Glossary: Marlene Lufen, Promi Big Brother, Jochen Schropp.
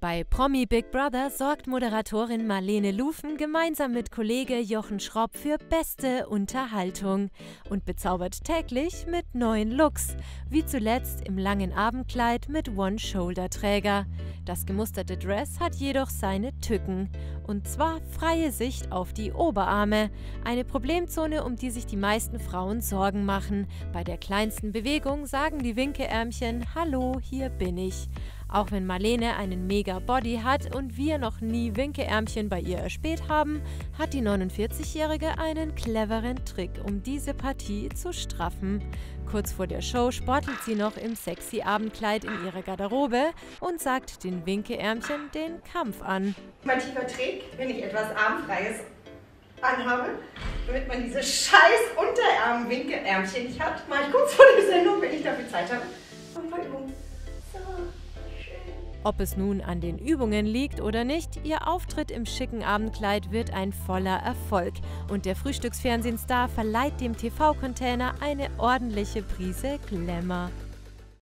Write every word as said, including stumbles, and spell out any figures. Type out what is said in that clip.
Bei Promi Big Brother sorgt Moderatorin Marlene Lufen gemeinsam mit Kollege Jochen Schropp für beste Unterhaltung und bezaubert täglich mit neuen Looks, wie zuletzt im langen Abendkleid mit One-Shoulder-Träger. Das gemusterte Dress hat jedoch seine Tücken, und zwar freie Sicht auf die Oberarme, eine Problemzone, um die sich die meisten Frauen Sorgen machen. Bei der kleinsten Bewegung sagen die Winkeärmchen: Hallo, hier bin ich. Auch wenn Marlene einen Mega-Body hat und wir noch nie Winkeärmchen bei ihr erspäht haben, hat die neunundvierzigjährige einen cleveren Trick, um diese Partie zu straffen. Kurz vor der Show sportelt sie noch im sexy Abendkleid in ihrer Garderobe und sagt den Winkeärmchen den Kampf an. Mein tiefer Trick, wenn ich etwas Armfreies anhabe, damit man diese scheiß Unterarm-Winkeärmchen nicht hat, mal kurz vor der Sendung, wenn ich dafür Zeit habe. Ob es nun an den Übungen liegt oder nicht, ihr Auftritt im schicken Abendkleid wird ein voller Erfolg. Und der Frühstücksfernsehstar verleiht dem T V-Container eine ordentliche Prise Glamour.